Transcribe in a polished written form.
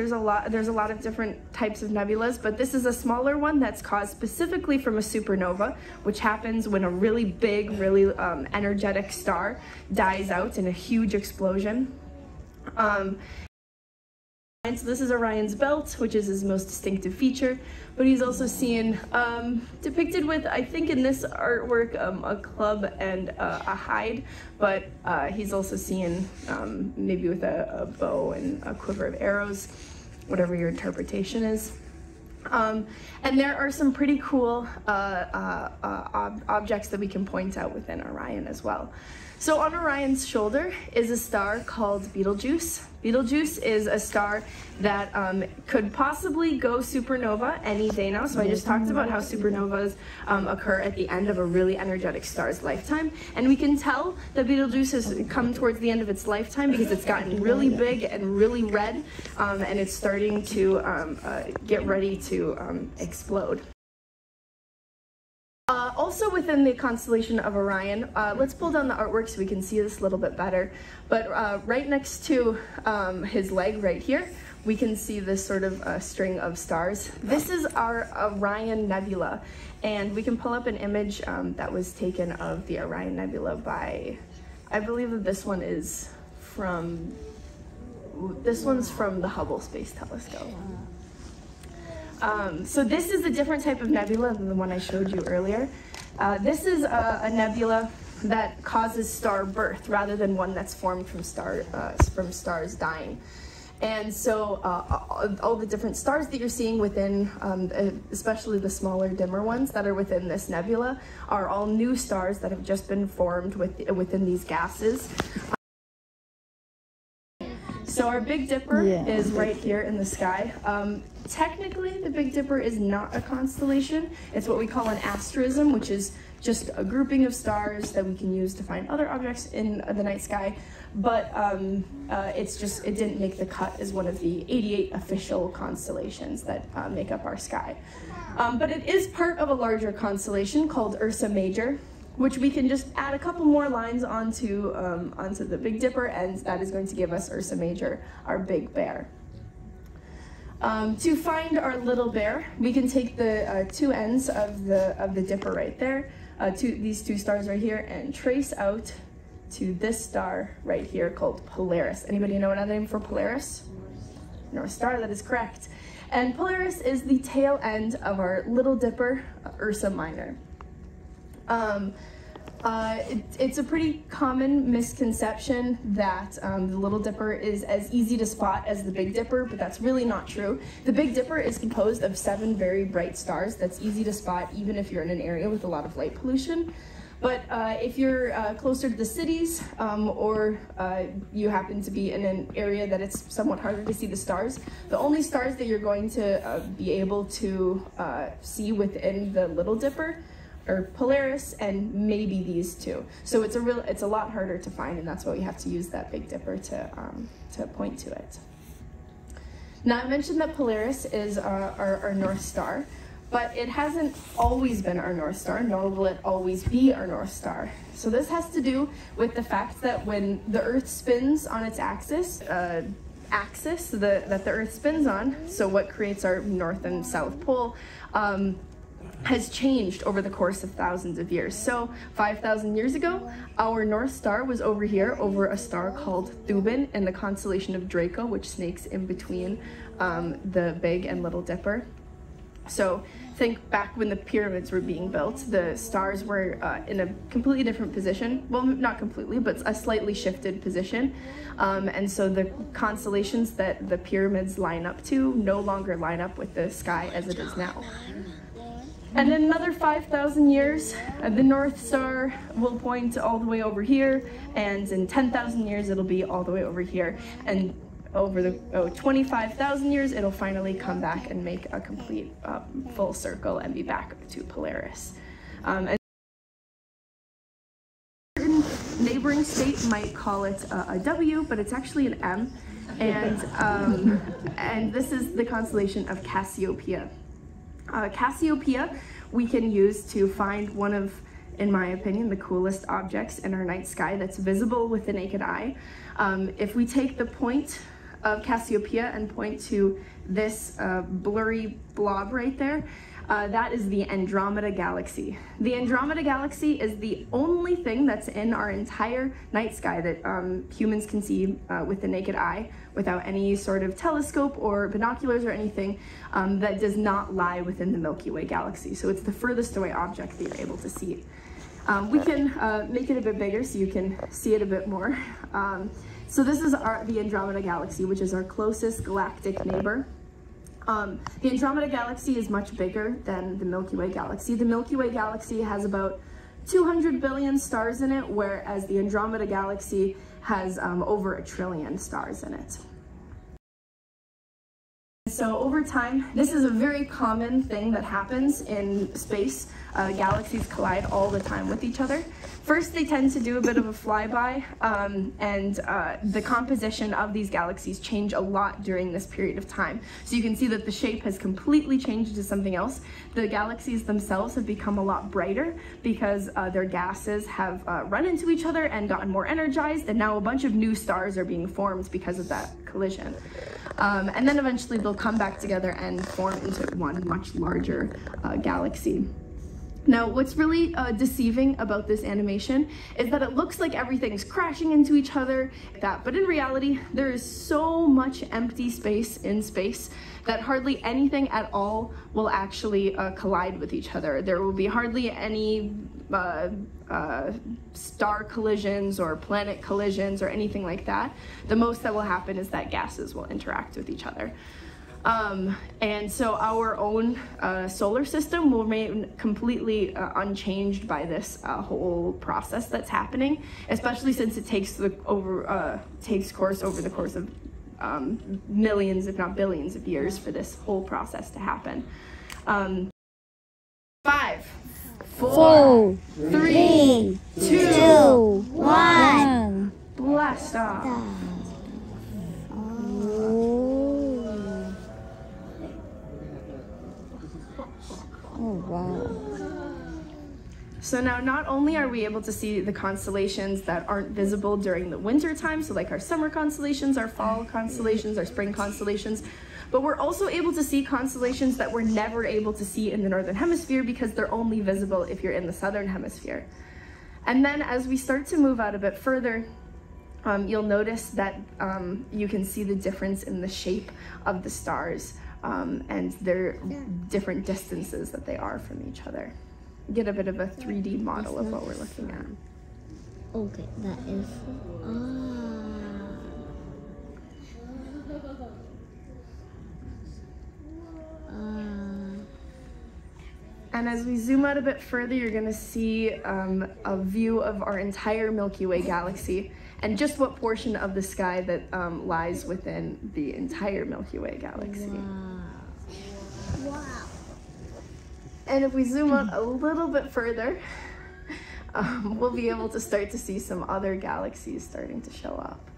there's a lot of different types of nebulas, but this is a smaller one that's caused specifically from a supernova, which happens when a really big, really energetic star dies out in a huge explosion. So this is Orion's belt, which is his most distinctive feature, but he's also seen depicted with, I think in this artwork, a club and a hide, but he's also seen maybe with a bow and a quiver of arrows, whatever your interpretation is. And there are some pretty cool objects that we can point out within Orion as well. So on Orion's shoulder is a star called Betelgeuse. Betelgeuse is a star that could possibly go supernova any day now. So I just talked about how supernovas occur at the end of a really energetic star's lifetime. And we can tell that Betelgeuse has come towards the end of its lifetime because it's gotten really big and really red, and it's starting to get ready to explode. Also within the constellation of Orion, let's pull down the artwork so we can see this a little bit better, but right next to his leg right here, we can see this sort of string of stars. This is our Orion Nebula, and we can pull up an image that was taken of the Orion Nebula by, I believe that this one is from, this one's from the Hubble Space Telescope. So this is a different type of nebula than the one I showed you earlier. This is a nebula that causes star birth rather than one that's formed from stars dying. And so all the different stars that you're seeing within, especially the smaller, dimmer ones that are within this nebula, are all new stars that have just been formed within these gases. So our Big Dipper is right here in the sky. Technically, the Big Dipper is not a constellation. It's what we call an asterism, which is just a grouping of stars that we can use to find other objects in the night sky. But it's just, it didn't make the cut as one of the 88 official constellations that make up our sky. But it is part of a larger constellation called Ursa Major, which we can just add a couple more lines onto the Big Dipper, and that is going to give us Ursa Major, our big bear. To find our little bear, we can take the two ends of the Dipper right there, these two stars right here, and trace out to this star right here called Polaris. Anybody know another name for Polaris? North Star, that is correct. And Polaris is the tail end of our little Dipper, Ursa Minor. It's a pretty common misconception that the Little Dipper is as easy to spot as the Big Dipper, but that's really not true. The Big Dipper is composed of 7 very bright stars that's easy to spot even if you're in an area with a lot of light pollution. But if you're closer to the cities or you happen to be in an area that it's somewhat harder to see the stars, the only stars that you're going to be able to see within the Little Dipper or Polaris, and maybe these two. So it's a lot harder to find, and that's why we have to use that Big Dipper to point to it. Now, I mentioned that Polaris is our North Star, but it hasn't always been our North Star, nor will it always be our North Star. So this has to do with the fact that when the Earth spins on its axis, that the Earth spins on, so what creates our North and South Pole, has changed over the course of thousands of years. So 5,000 years ago, our North Star was over here, over a star called Thuban in the constellation of Draco, which snakes in between the Big and Little Dipper. So think back when the pyramids were being built, the stars were in a completely different position. Well, not completely, but a slightly shifted position. And so the constellations that the pyramids line up to no longer line up with the sky as it is now. And in another 5,000 years, the North Star will point all the way over here, and in 10,000 years, it'll be all the way over here. And over the 25,000 years, it'll finally come back and make a complete full circle and be back to Polaris. And a neighboring state might call it a W, but it's actually an M. And this is the constellation of Cassiopeia. Cassiopeia we can use to find one of, in my opinion, the coolest objects in our night sky that's visible with the naked eye. If we take the point of Cassiopeia and point to this blurry blob right there, that is the Andromeda Galaxy. The Andromeda Galaxy is the only thing that's in our entire night sky that humans can see with the naked eye without any sort of telescope or binoculars or anything, that does not lie within the Milky Way Galaxy. So it's the furthest away object that you're able to see. We can make it a bit bigger so you can see it a bit more. So this is the Andromeda Galaxy, which is our closest galactic neighbor. The Andromeda Galaxy is much bigger than the Milky Way Galaxy. The Milky Way Galaxy has about 200 billion stars in it, whereas the Andromeda Galaxy has over 1 trillion stars in it. So over time, this is a very common thing that happens in space. Galaxies collide all the time with each other. First, they tend to do a bit of a flyby, and the composition of these galaxies change a lot during this period of time. So you can see that the shape has completely changed to something else. The galaxies themselves have become a lot brighter because their gases have run into each other and gotten more energized, and now a bunch of new stars are being formed because of that collision. And then eventually they'll come back together and form into one much larger galaxy. Now, what's really deceiving about this animation is that it looks like everything's crashing into each other, but in reality, there is so much empty space in space that hardly anything at all will actually collide with each other. There will be hardly any star collisions or planet collisions or anything like that. The most that will happen is that gases will interact with each other. And so our own solar system will remain completely unchanged by this whole process that's happening, especially since it takes course over the course of millions, if not billions, of years for this whole process to happen. 5, 4, 3, 2, 1. Blast off. Oh, wow. So now not only are we able to see the constellations that aren't visible during the winter time, so like our summer constellations, our fall constellations, our spring constellations, but we're also able to see constellations that we're never able to see in the northern hemisphere because they're only visible if you're in the southern hemisphere. And then as we start to move out a bit further, you'll notice that you can see the difference in the shape of the stars. And their different distances that they are from each other. Get a bit of a 3D model of what we're looking at. Okay, that is... And as we zoom out a bit further, you're going to see a view of our entire Milky Way Galaxy and just what portion of the sky that lies within the entire Milky Way Galaxy. Wow. Wow. And if we zoom out a little bit further, we'll be able to start to see some other galaxies starting to show up.